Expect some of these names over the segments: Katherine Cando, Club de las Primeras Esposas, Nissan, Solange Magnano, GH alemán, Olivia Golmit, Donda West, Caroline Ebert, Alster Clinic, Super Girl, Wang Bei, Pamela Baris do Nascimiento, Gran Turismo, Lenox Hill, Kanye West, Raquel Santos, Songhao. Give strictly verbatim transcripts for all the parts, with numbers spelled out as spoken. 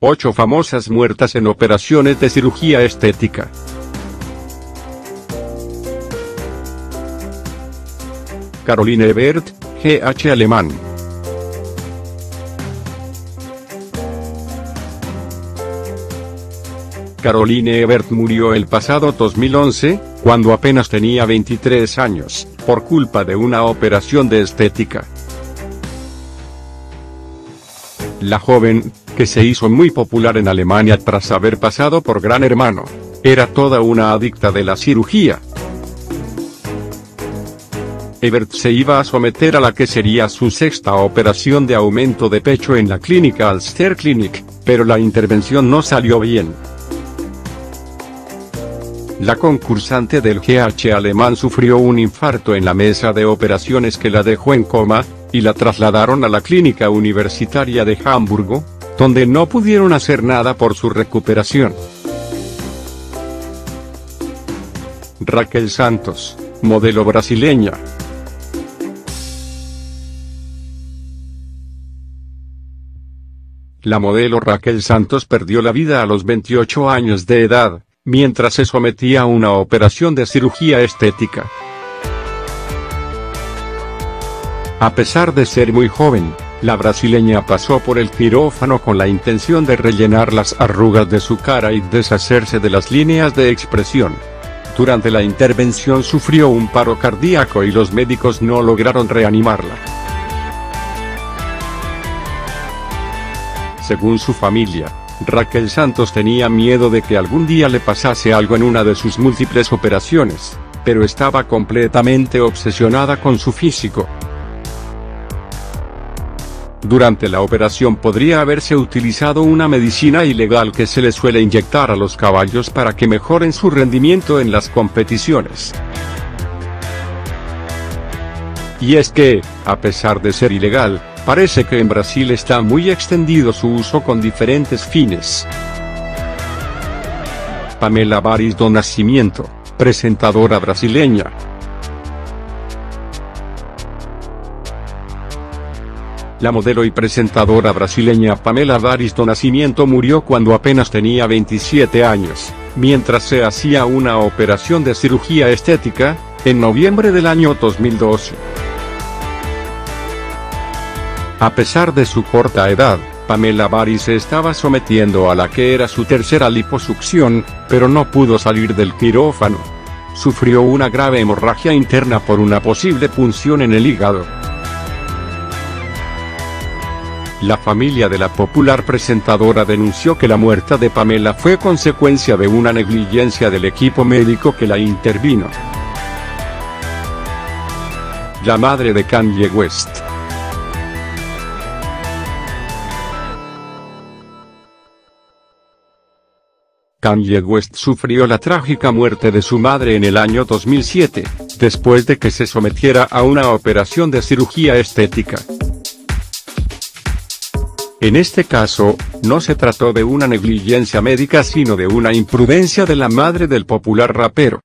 ocho famosas muertas en operaciones de cirugía estética. Caroline Ebert, G H alemán. Caroline Ebert murió el pasado dos mil once, cuando apenas tenía veintitrés años, por culpa de una operación de estética. La joven, que se hizo muy popular en Alemania tras haber pasado por Gran Hermano, era toda una adicta de la cirugía. Ebert se iba a someter a la que sería su sexta operación de aumento de pecho en la clínica Alster Clinic, pero la intervención no salió bien. La concursante del G H alemán sufrió un infarto en la mesa de operaciones que la dejó en coma, y la trasladaron a la clínica universitaria de Hamburgo, donde no pudieron hacer nada por su recuperación. Raquel Santos, modelo brasileña. La modelo Raquel Santos perdió la vida a los veintiocho años de edad, mientras se sometía a una operación de cirugía estética. A pesar de ser muy joven, la brasileña pasó por el quirófano con la intención de rellenar las arrugas de su cara y deshacerse de las líneas de expresión. Durante la intervención sufrió un paro cardíaco y los médicos no lograron reanimarla. Según su familia, Raquel Santos tenía miedo de que algún día le pasase algo en una de sus múltiples operaciones, pero estaba completamente obsesionada con su físico. Durante la operación podría haberse utilizado una medicina ilegal que se le suele inyectar a los caballos para que mejoren su rendimiento en las competiciones. Y es que, a pesar de ser ilegal, parece que en Brasil está muy extendido su uso con diferentes fines. Pamela Baris do Nascimiento, presentadora brasileña. La modelo y presentadora brasileña Pamela Baris do Nascimiento murió cuando apenas tenía veintisiete años, mientras se hacía una operación de cirugía estética, en noviembre del año dos mil doce. A pesar de su corta edad, Pamela Baris se estaba sometiendo a la que era su tercera liposucción, pero no pudo salir del quirófano. Sufrió una grave hemorragia interna por una posible punción en el hígado. La familia de la popular presentadora denunció que la muerte de Pamela fue consecuencia de una negligencia del equipo médico que la intervino. La madre de Kanye West. Kanye West sufrió la trágica muerte de su madre en el año dos mil siete, después de que se sometiera a una operación de cirugía estética. En este caso, no se trató de una negligencia médica sino de una imprudencia de la madre del popular rapero.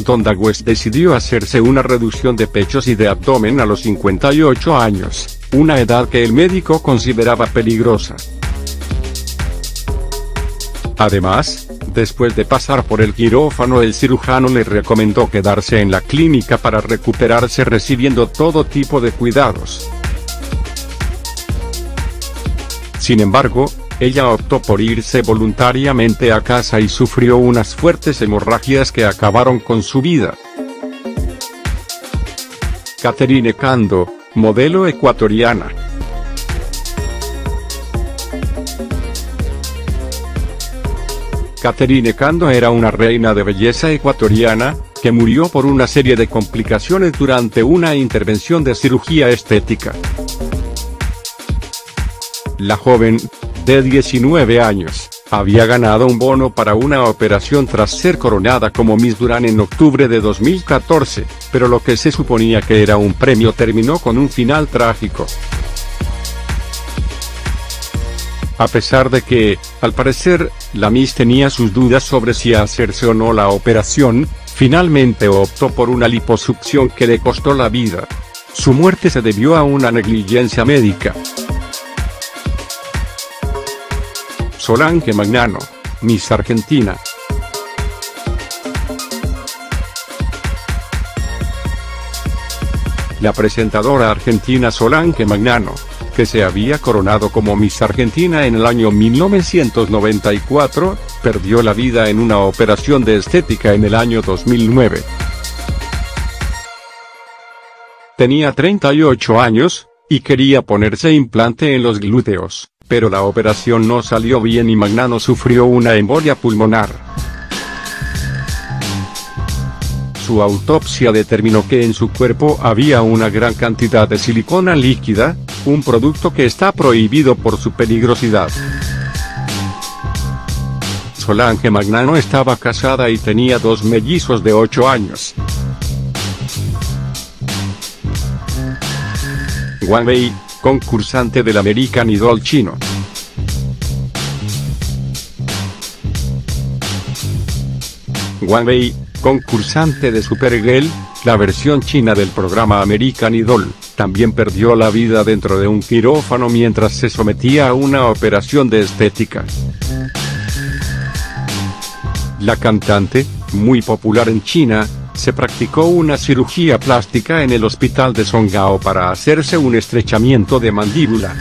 Donda West decidió hacerse una reducción de pechos y de abdomen a los cincuenta y ocho años, una edad que el médico consideraba peligrosa. Además, después de pasar por el quirófano, el cirujano le recomendó quedarse en la clínica para recuperarse recibiendo todo tipo de cuidados. Sin embargo, ella optó por irse voluntariamente a casa y sufrió unas fuertes hemorragias que acabaron con su vida. Katherine Cando, modelo ecuatoriana. Katherine Cando era una reina de belleza ecuatoriana, que murió por una serie de complicaciones durante una intervención de cirugía estética. La joven, de diecinueve años, había ganado un bono para una operación tras ser coronada como Miss Durán en octubre de dos mil catorce, pero lo que se suponía que era un premio terminó con un final trágico. A pesar de que, al parecer, la Miss tenía sus dudas sobre si hacerse o no la operación, finalmente optó por una liposucción que le costó la vida. Su muerte se debió a una negligencia médica. Solange Magnano, Miss Argentina. La presentadora argentina Solange Magnano, que se había coronado como Miss Argentina en el año mil novecientos noventa y cuatro, perdió la vida en una operación de estética en el año dos mil nueve. Tenía treinta y ocho años, y quería ponerse implante en los glúteos, pero la operación no salió bien y Magnano sufrió una embolia pulmonar. Su autopsia determinó que en su cuerpo había una gran cantidad de silicona líquida, un producto que está prohibido por su peligrosidad. Solange Magnano estaba casada y tenía dos mellizos de ocho años. Wang Bei, concursante del American Idol chino. Wang Bei, concursante de Super Girl, la versión china del programa American Idol, también perdió la vida dentro de un quirófano mientras se sometía a una operación de estética. La cantante, muy popular en China, se practicó una cirugía plástica en el hospital de Songhao para hacerse un estrechamiento de mandíbula.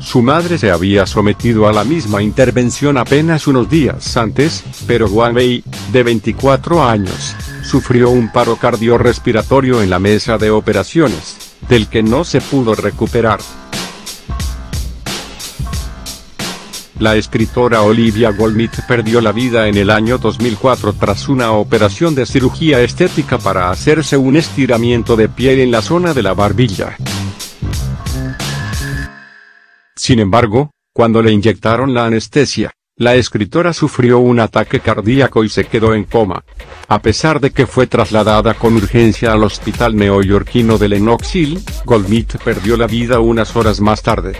Su madre se había sometido a la misma intervención apenas unos días antes, pero Wang Bei, de veinticuatro años, sufrió un paro cardiorrespiratorio en la mesa de operaciones, del que no se pudo recuperar. La escritora Olivia Golmit perdió la vida en el año dos mil cuatro tras una operación de cirugía estética para hacerse un estiramiento de piel en la zona de la barbilla. Sin embargo, cuando le inyectaron la anestesia, la escritora sufrió un ataque cardíaco y se quedó en coma. A pesar de que fue trasladada con urgencia al hospital neoyorquino de Lenox Hill, Golmit perdió la vida unas horas más tarde.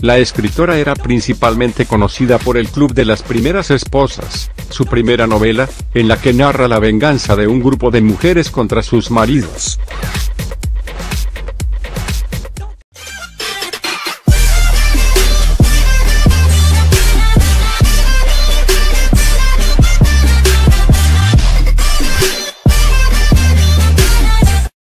La escritora era principalmente conocida por el Club de las Primeras Esposas, su primera novela, en la que narra la venganza de un grupo de mujeres contra sus maridos.